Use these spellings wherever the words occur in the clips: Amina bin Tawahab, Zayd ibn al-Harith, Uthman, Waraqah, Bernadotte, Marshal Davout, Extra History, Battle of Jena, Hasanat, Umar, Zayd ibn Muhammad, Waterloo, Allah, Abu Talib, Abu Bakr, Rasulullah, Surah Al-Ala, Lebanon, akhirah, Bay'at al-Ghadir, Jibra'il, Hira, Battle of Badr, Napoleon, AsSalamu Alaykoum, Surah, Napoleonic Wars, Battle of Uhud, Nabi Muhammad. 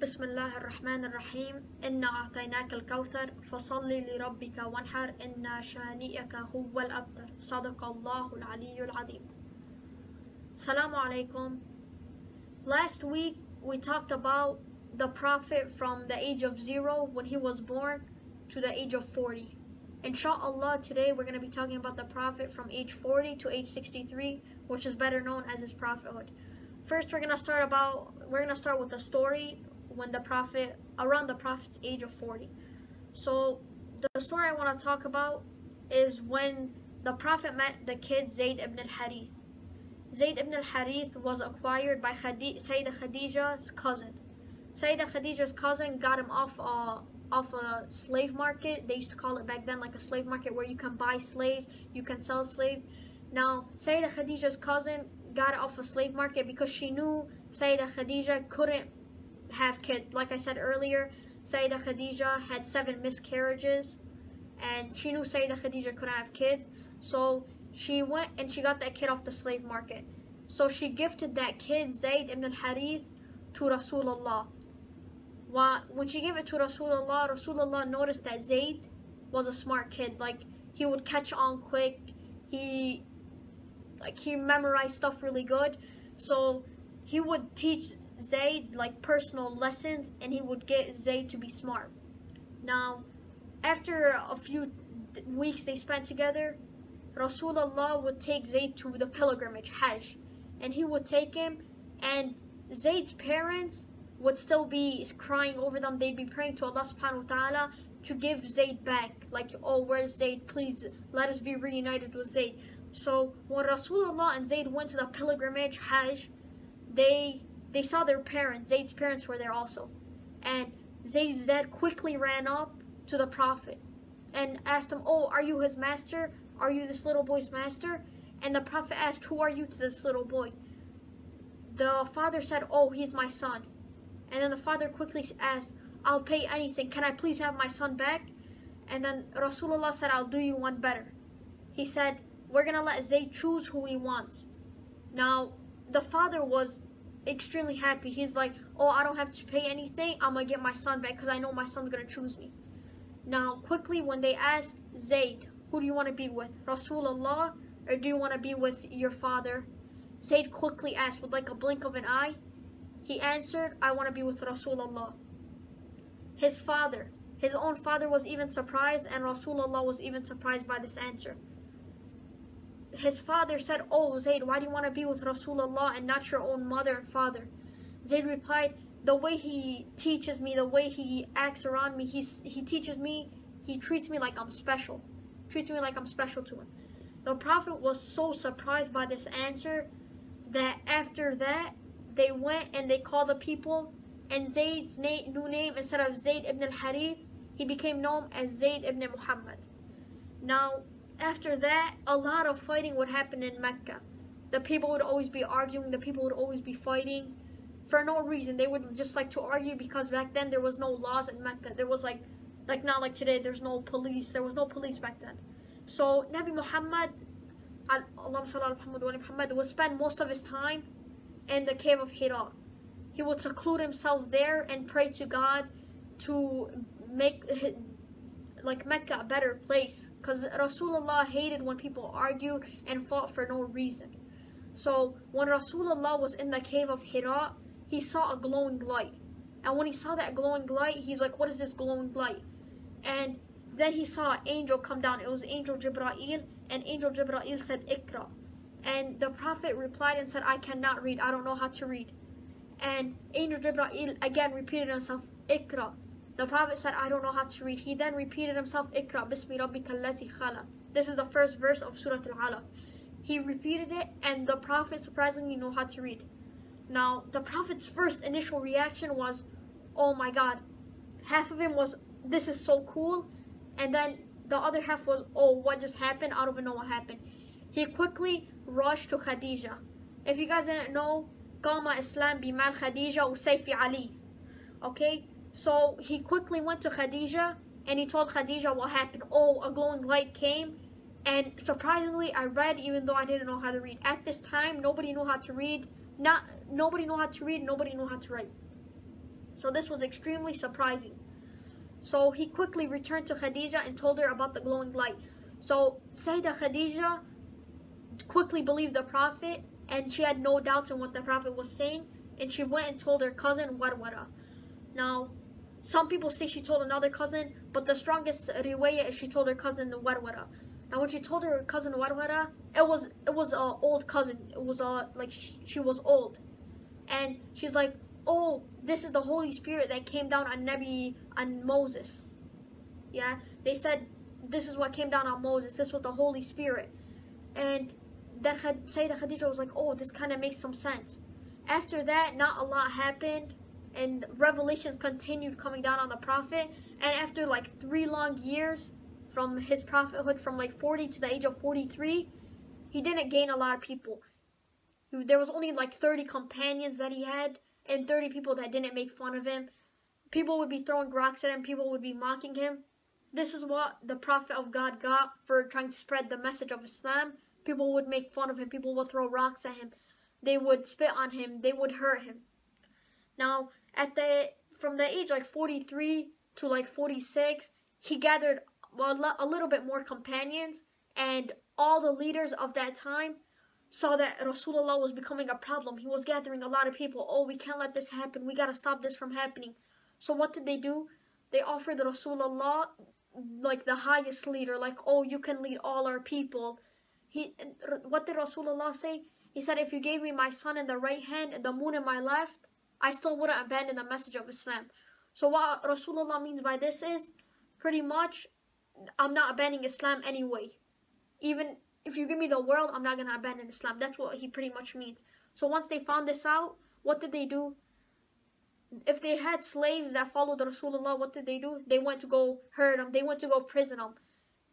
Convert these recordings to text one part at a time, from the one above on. Bismillah ar-Rahman ar-Rahim. Inna a'tainaka al-kawthar, fasalli li rabbika wanhar, inna shani'aka huwa al-abtar. Sadaqallahu al-aliyu al-azim. Assalamu alaikum. Last week we talked about the Prophet from the age of 0 when he was born to the age of 40. Inshallah, today we're going to be talking about the Prophet from age 40 to age 63, which is better known as his prophethood. First, we're gonna start with a story when the Prophet, around the Prophet's age of 40. So the story I want to talk about is when the Prophet met the kid Zayd ibn al-Harith. Zayd ibn al-Harith was acquired by Sayyida Khadijah's cousin. Sayyida Khadijah's cousin got him off a slave market. They used to call it back then like a slave market, where you can buy slaves, you can sell slaves. Now Sayyida Khadijah's cousin got it off a slave market because she knew Sayyida Khadijah couldn't have kids. Like I said earlier, Sayyida Khadijah had 7 miscarriages, and she knew Sayyida Khadijah couldn't have kids, so she went and she got that kid off the slave market. So she gifted that kid Zayd ibn al-Harith to Rasulullah. When she gave it to Rasulullah, Rasulullah noticed that Zayd was a smart kid. Like, he would catch on quick, he memorized stuff really good. So he would teach Zayd like personal lessons, and he would get Zayd to be smart. Now, after a few weeks they spent together, Rasulullah would take Zayd to the pilgrimage, Hajj, and he would take him, and Zayd's parents would still be crying over them. They'd be praying to Allah subhanahu wa ta'ala to give Zayd back. Like, oh, where's Zayd? Please let us be reunited with Zayd. So when Rasulullah and Zayd went to the pilgrimage, Hajj, they saw their parents. Zayd's parents were there also. And Zayd's dad quickly ran up to the Prophet and asked him, oh, are you his master? Are you this little boy's master? And the Prophet asked, who are you to this little boy? The father said, oh, he's my son. And then the father quickly asked, I'll pay anything. Can I please have my son back? And then Rasulullah said, I'll do you one better. He said, we're gonna let Zayd choose who he wants. Now, the father was extremely happy. He's like, oh, I don't have to pay anything. I'm gonna get my son back because I know my son's gonna choose me. Now, quickly, when they asked Zayd, who do you want to be with? Rasulullah, or do you want to be with your father? Zayd quickly asked with like a blink of an eye. He answered, I want to be with Rasulullah. His father, his own father, was even surprised, and Rasulullah was even surprised by this answer. His father said, oh, Zayd, why do you want to be with Rasulullah and not your own mother and father? Zayd replied, the way he teaches me, the way he acts around me, he teaches me, he treats me like I'm special. Treats me like I'm special to him. The Prophet was so surprised by this answer that after that, they went and they called the people, and Zayd's new name, instead of Zayd ibn al-Harith, he became known as Zayd ibn Muhammad. Now, after that, a lot of fighting would happen in Mecca. The people would always be arguing, the people would always be fighting for no reason. They would just like to argue because back then there was no laws in Mecca. There was like not like today, there's no police. There was no police back then. So Nabi Muhammad, Allahumma salli ala Muhammad wa ala Muhammad, would spend most of his time in the cave of Hira. He would seclude himself there and pray to God to make Mecca a better place, because Rasulullah hated when people argued and fought for no reason. So when Rasulullah was in the cave of Hira, he saw a glowing light, and when he saw that glowing light, he's like, what is this glowing light? And then he saw an angel come down. It was angel Jibra'il, and angel Jibra'il said, Ikra. And the Prophet replied and said, I cannot read, I don't know how to read. And angel Jibra'il again repeated himself, Ikra. The Prophet said, I don't know how to read. He then repeated himself, Ikra, Bismi Rabbika allazi khalaq. This is the first verse of Surah Al-Ala. He repeated it, and the Prophet surprisingly knew how to read. Now, the Prophet's first initial reaction was, oh my God. Half of him was, this is so cool. And then the other half was, oh, what just happened? I don't even know what happened. He quickly rushed to Khadijah. If you guys didn't know, Qama Islam bimal Khadijah wa Sayfi Ali. Okay? So he quickly went to Khadijah and he told Khadijah what happened. Oh, a glowing light came, and surprisingly I read, even though I didn't know how to read. At this time, nobody knew how to read. Nobody knew how to read, nobody knew how to write. so this was extremely surprising. So he quickly returned to Khadijah and told her about the glowing light. So Sayyidah Khadijah quickly believed the Prophet, and she had no doubts in what the Prophet was saying, and she went and told her cousin Warwara. Now, some people say she told another cousin, but the strongest riwayah is she told her cousin Warwara. Now, when she told her cousin Warwara, it was an old cousin. It was like she was old, and she's like, "Oh, this is the Holy Spirit that came down on Nabi and Moses." Yeah, they said this is what came down on Moses. This was the Holy Spirit. And then Sayyidah Khadijah was like, "Oh, this kind of makes some sense." After that, not a lot happened, and revelations continued coming down on the Prophet. And after like 3 long years from his prophethood, from like 40 to the age of 43, he didn't gain a lot of people. There was only like 30 companions that he had, and 30 people that didn't make fun of him. People would be throwing rocks at him, people would be mocking him. This is what the Prophet of God got for trying to spread the message of Islam. People would make fun of him, people would throw rocks at him, they would spit on him, they would hurt him. Now, from the age like 43 to like 46, he gathered a little bit more companions, and all the leaders of that time saw that Rasulullah was becoming a problem. He was gathering a lot of people. "Oh, we can't let this happen. We got to stop this from happening." So what did they do? They offered Rasulullah like the highest leader, like, "Oh, you can lead all our people." What did Rasulullah say? He said, "If you gave me my sun in the right hand and the moon in my left, I still wouldn't abandon the message of Islam." So what Rasulullah means by this is, pretty much, I'm not abandoning Islam anyway. Even if you give me the world, I'm not going to abandon Islam. That's what he pretty much means. So once they found this out, what did they do? If they had slaves that followed Rasulullah, what did they do? They went to go hurt them. They went to go prison them.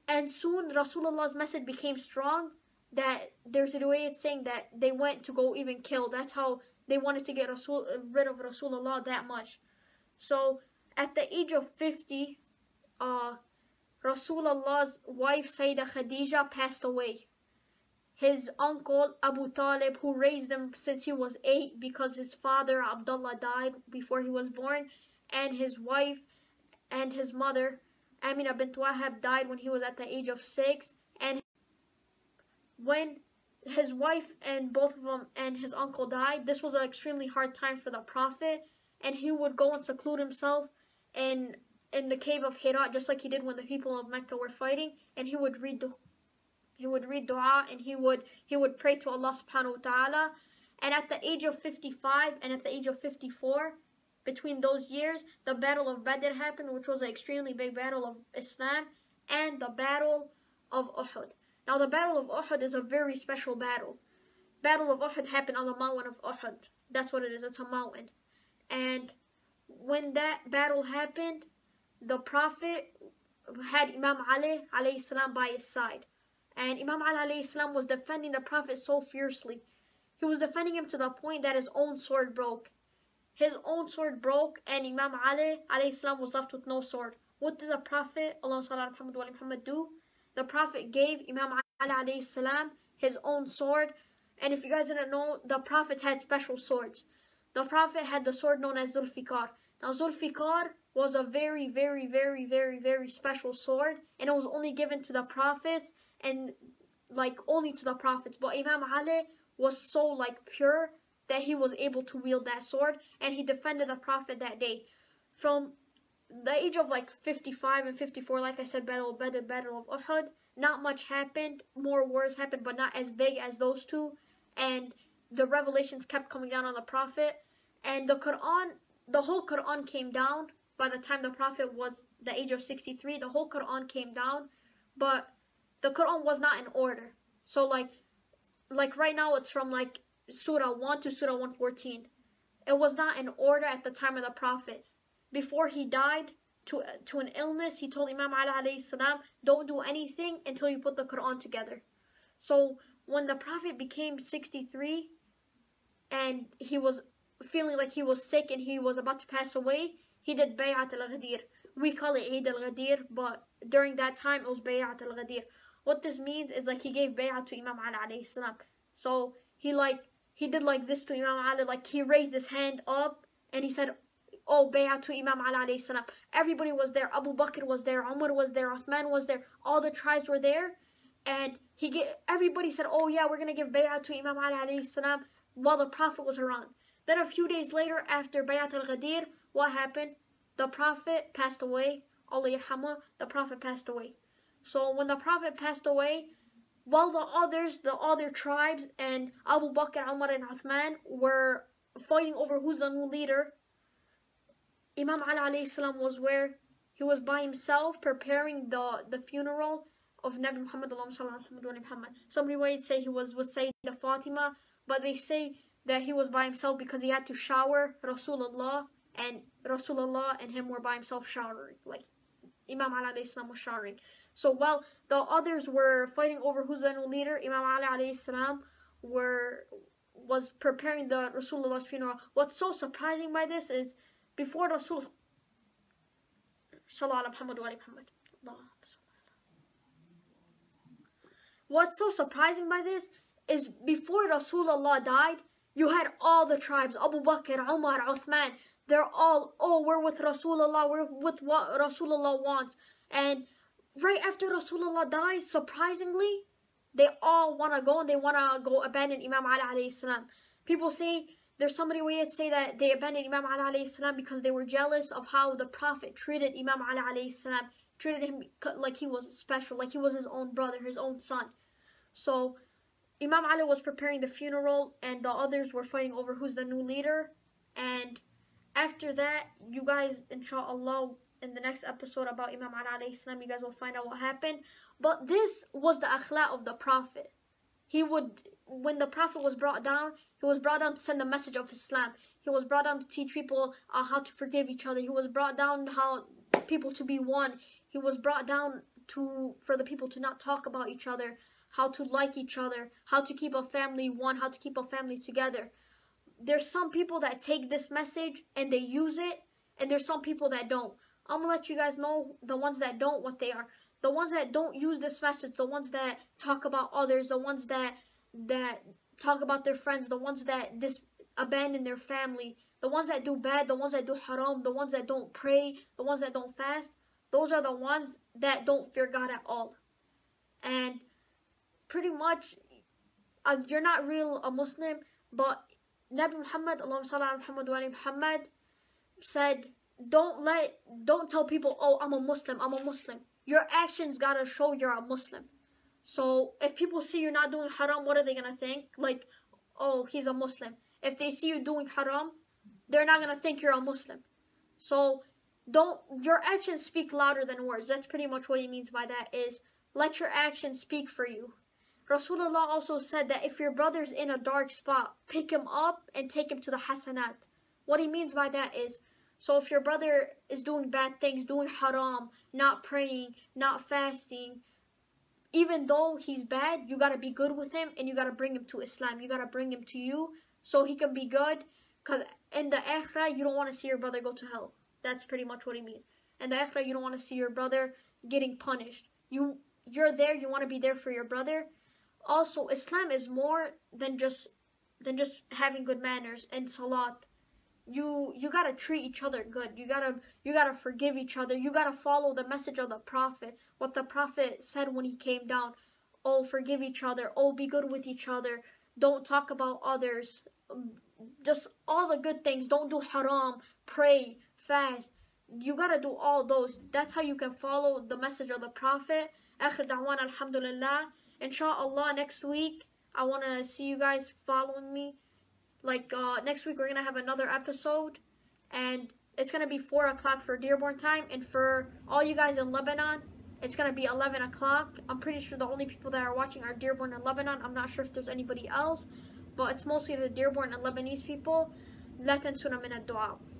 And soon Rasulullah's message became strong that there's a way it's saying that they went to go even kill. That's how they wanted to get rid of Rasulullah that much. So at the age of 50, Rasulullah's wife Sayyidah Khadijah passed away. His uncle Abu Talib, who raised him since he was 8 because his father Abdullah died before he was born, and his wife and his mother Amina bin Tawahab died when he was at the age of 6, and when his wife and both of them and his uncle died, this was an extremely hard time for the Prophet, and he would go and seclude himself in the cave of Hira, just like he did when the people of Mecca were fighting, and he would read dua, and he would pray to Allah subhanahu wa ta'ala. And at the age of 55 and at the age of 54, between those years, the Battle of Badr happened, which was an extremely big battle of Islam, and the Battle of Uhud. Now, the Battle of Uhud is a very special battle. Battle of Uhud happened on the mountain of Uhud. That's what it is. It's a mountain. And when that battle happened, the Prophet had Imam Ali alayhi salam by his side. And Imam Ali alayhi salam was defending the Prophet so fiercely. He was defending him to the point that his own sword broke. His own sword broke, and Imam Ali alayhi salam was left with no sword. What did the Prophet Muhammad do? The Prophet gave Imam Ali alayhi salam his own sword. And if you guys didn't know, the Prophets had special swords. The Prophet had the sword known as Zulfikar. Now, Zulfikar was a very, very, very, very, very special sword, and it was only given to the Prophets, and like only to the Prophets. But Imam Ali was so like pure that he was able to wield that sword, and he defended the Prophet that day. From the age of like 55 and 54, like I said, Battle of Badr, Battle of Uhud, not much happened. More wars happened, but not as big as those two, and the revelations kept coming down on the Prophet, and the Qur'an, the whole Qur'an came down. By the time the Prophet was the age of 63, the whole Qur'an came down, but the Qur'an was not in order. So like right now it's from like Surah 1 to Surah 114. It was not in order at the time of the Prophet. Before he died to an illness, he told Imam Ali alayhi salam, "Don't do anything until you put the Qur'an together." So when the Prophet became 63 and he was feeling like he was sick and he was about to pass away, he did Bay'at al-Ghadir. We call it Eid al-Ghadir, but during that time it was Bay'at al-Ghadir. What this means is like he gave Bay'at to Imam Ali alayhi salam. So he did like this to Imam Ali, like he raised his hand up and he said, Oh, Bay'at to Imam Ali alayhi salam. Everybody was there. Abu Bakr was there. Umar was there. Uthman was there. All the tribes were there. And everybody said, oh yeah, we're going to give Bay'at to Imam Ali alayhi salam while the Prophet was around. Then a few days later, after Bay'at al-Ghadir, what happened? The Prophet passed away. Allah yarhamah, the Prophet passed away. So when the Prophet passed away, while the other tribes and Abu Bakr, Umar and Uthman were fighting over who's the new leader, Imam Ali alayhi salam was where? He was by himself preparing the funeral of Nabi Muhammad. Somebody might say he was with Sayyidina Fatima, but they say that he was by himself because he had to shower Rasulullah, and Rasulullah and him were by himself showering, like Imam Ali alayhi salam was showering. So while the others were fighting over who's the new leader, Imam Ali alayhi salam was preparing the Rasulullah's funeral. What's so surprising by this is, before Rasul Sallallahu Alaihi Wasallam, what's so surprising by this is before Rasulullah died, you had all the tribes, Abu Bakr, Umar, Uthman, they're all, oh, we're with Rasulullah, we're with what Rasulullah wants. And right after Rasulullah dies, surprisingly, they all want to go and they want to go abandon Imam Ali alayhi salam. People say, there's somebody way that say that they abandoned Imam Ali alayhi salam because they were jealous of how the Prophet treated Imam Ali alayhi salam, treated him like he was special, like he was his own brother, his own son. So Imam Ali was preparing the funeral and the others were fighting over who's the new leader. And after that, you guys, inshallah, in the next episode about Imam Ali alayhi salam, you guys will find out what happened. But this was the akhlaq of the Prophet. He would, when the Prophet was brought down, he was brought down to send the message of Islam. He was brought down to teach people how to forgive each other. He was brought down how people to be one. He was brought down for the people to not talk about each other, how to like each other, how to keep a family one, how to keep a family together. There's some people that take this message and they use it, and there's some people that don't. I'm gonna let you guys know the ones that don't, what they are. The ones that don't use this message, the ones that talk about others, the ones that talk about their friends, the ones that abandon their family, the ones that do bad, the ones that do haram, the ones that don't pray, the ones that don't fast, those are the ones that don't fear God at all. And pretty much, you're not real a Muslim, but Nabi Muhammad, Allahumma salli ala Muhammad wa ala Muhammad, said, don't tell people, oh, I'm a Muslim, I'm a Muslim. Your actions gotta show you're a Muslim. So if people see you're not doing haram, what are they gonna think? Like, oh, he's a Muslim. If they see you doing haram, they're not gonna think you're a Muslim. So your actions speak louder than words. That's pretty much what he means by that, is let your actions speak for you. Rasulullah also said that if your brother's in a dark spot, pick him up and take him to the Hasanat. What he means by that is, so if your brother is doing bad things, doing haram, not praying, not fasting, even though he's bad, you got to be good with him and you got to bring him to Islam. You got to bring him to you so he can be good, because in the akhirah, you don't want to see your brother go to hell. That's pretty much what it means. In the akhirah, you don't want to see your brother getting punished. You're there, you want to be there for your brother. Also, Islam is more than just having good manners and salat. You gotta treat each other good. You gotta forgive each other. You gotta follow the message of the Prophet, what the Prophet said when he came down. Oh, forgive each other. Oh, be good with each other. Don't talk about others. Just all the good things. Don't do haram. Pray, fast. You gotta do all those. That's how you can follow the message of the Prophet. Akhir da'wan, alhamdulillah. Inshallah, next week I wanna see you guys following me. Like, next week we're going to have another episode, and it's going to be 4 o'clock for Dearborn time, and for all you guys in Lebanon, it's going to be 11 o'clock. I'm pretty sure the only people that are watching are Dearborn and Lebanon. I'm not sure if there's anybody else, but it's mostly the Dearborn and Lebanese people. لا تنسونا من الدعاء.